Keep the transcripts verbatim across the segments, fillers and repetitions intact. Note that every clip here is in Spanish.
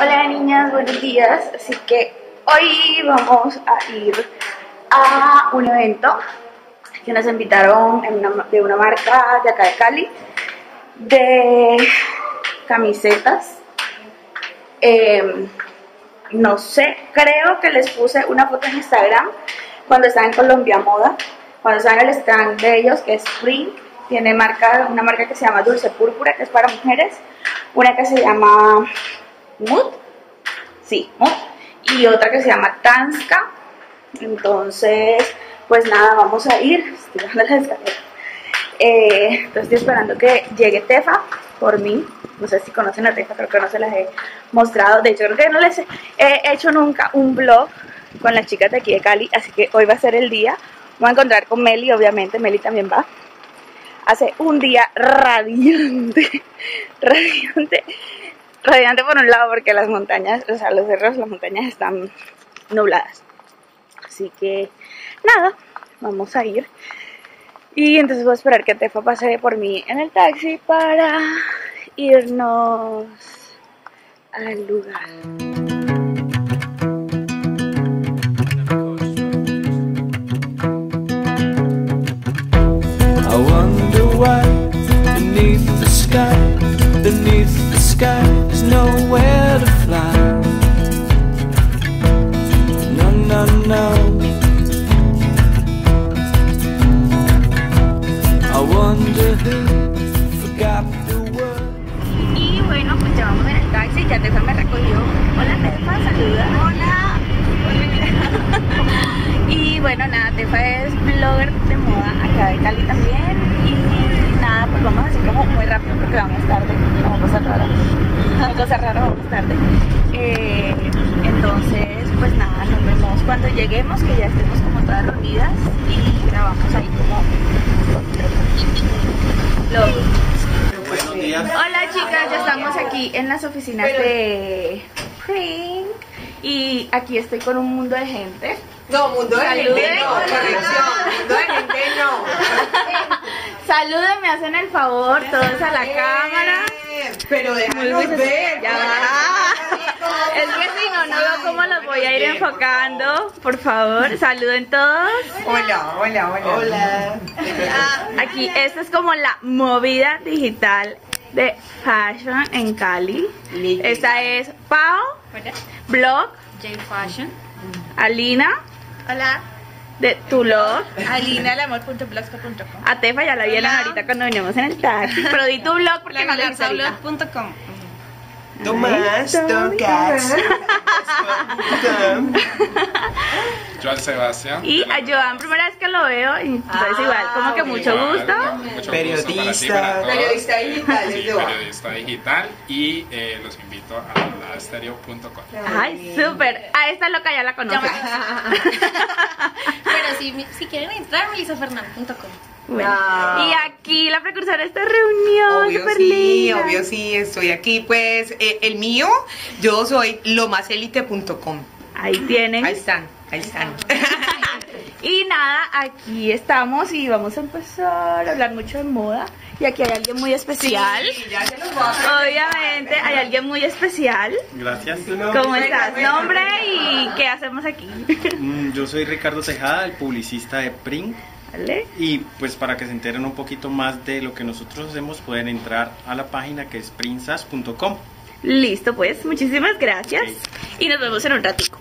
Hola niñas, buenos días. Así que hoy vamos a ir a un evento que nos invitaron en una, de una marca de acá de Cali, de camisetas. Eh, no sé, creo que les puse una foto en Instagram cuando estaba en Colombia Moda, cuando estaba en el stand de ellos, que es Prink. Tiene marca, una marca que se llama Dulce Púrpura, que es para mujeres, una que se llama Moods, sí, Moods, y otra que se llama Tanska. Entonces, pues nada, vamos a ir, estoy bajando la escalera. Eh, entonces estoy esperando que llegue Tefa por mí. No sé si conocen a Tefa, creo que no se las he mostrado. De hecho, creo que no les he hecho nunca un vlog con las chicas de aquí de Cali, así que hoy va a ser el día. Voy a encontrar con Meli, obviamente, Meli también va. Hace un día radiante, radiante, radiante por un lado porque las montañas, o sea, los cerros, las montañas están nubladas. Así que nada, vamos a ir. Y entonces voy a esperar que Tefa pase por mí en el taxi para irnos al lugar. Beneath the sky, there's nowhere to fly. No, no, no. I wonder who forgot the word. Y bueno, pues ya vamos en el taxi, ya Tefa me recogió. Hola Tefa, saluda. Hola. Y bueno, nada, Tefa es blogger de moda acá de Cali también. Y nada, pues vamos así como muy rápido porque vamos tarde, vamos a pasar raro, vamos a pasar raro, vamos tarde. Eh, entonces, pues nada, nos vemos cuando lleguemos, que ya estemos como todas reunidas y grabamos ahí como lo... Buenos días. Hola chicas, ya estamos aquí en las oficinas de Prink. Y aquí estoy con un mundo de gente. No, mundo de Saluden. gente no, corrección, mundo de gente no. Saluden, me hacen el favor, todos a la eh, cámara. Pero déjanos ver. Ya va. Es que si no, no veo cómo los voy a ir enfocando. Por favor, saluden todos. Hola, hola, hola. Hola. Aquí, esta es como la movida digital de fashion en Cali. Esta es Pau, blog J Fashion, Alina, hola, de tu blog, Alina el amor punto blogspot punto com. A Tefa ya la vieron ahorita cuando veníamos en el taxi, pero di tu blog porque no la blog punto com. Tomás, Tomás, Joan Sebastián. Y a Joan, primera vez que lo veo, y es ah, igual, como que mucho igual, gusto. Mucho periodista, gusto para ti, para periodista digital. Sí, periodista digital. Y eh, los invito a stereo punto com. Ay, súper. A esta loca ya la conozco. Pero si, si quieren entrar, melisa fernando punto com. Bueno. Wow. Y aquí la precursora de esta reunión. Obvio sí, linda. obvio sí, estoy aquí. Pues eh, el mío, yo soy loma selite punto com. Ahí tienen. Ahí están, ahí están. Y nada, aquí estamos y vamos a empezar a hablar mucho de moda. Y aquí hay alguien muy especial. Sí, ya se los voy a Obviamente, hay alguien muy especial. Gracias. ¿Cómo estás? Nombre y qué hacemos aquí. Yo soy Ricardo Tejada, el publicista de Prink. Y pues para que se enteren un poquito más de lo que nosotros hacemos, pueden entrar a la página que es prinksas punto com. Listo pues, muchísimas gracias. Sí. Y nos vemos en un ratico.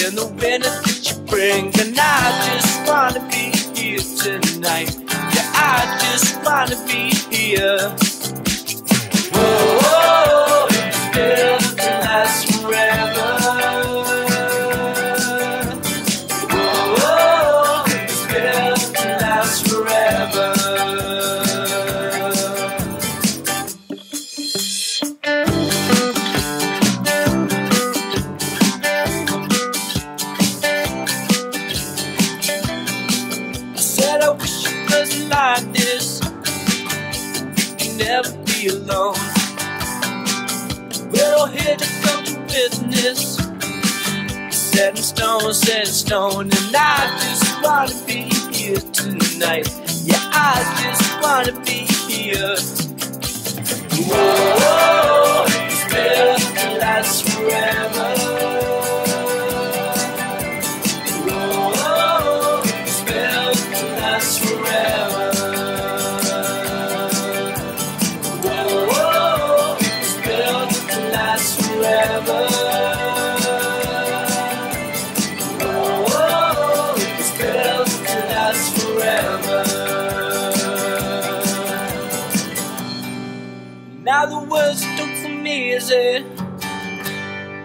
And the winter that you bring, and I just wanna be here tonight. Yeah, I just wanna be here. Whoa, whoa, it's better than us forever. Whoa, whoa, it's better than us forever. be alone. We're all here to come to witness. Set in stone, set in stone. And I just wanna be here tonight. Yeah, I just wanna be here. Whoa, it's better than last forever.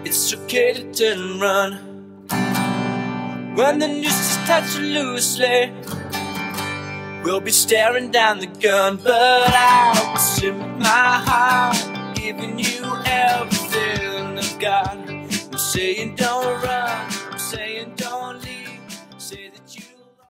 It's okay to turn and run. When the noose is touched loosely, we'll be staring down the gun. But I will submit my heart, giving you everything I've got. I'm saying don't run, I'm saying don't.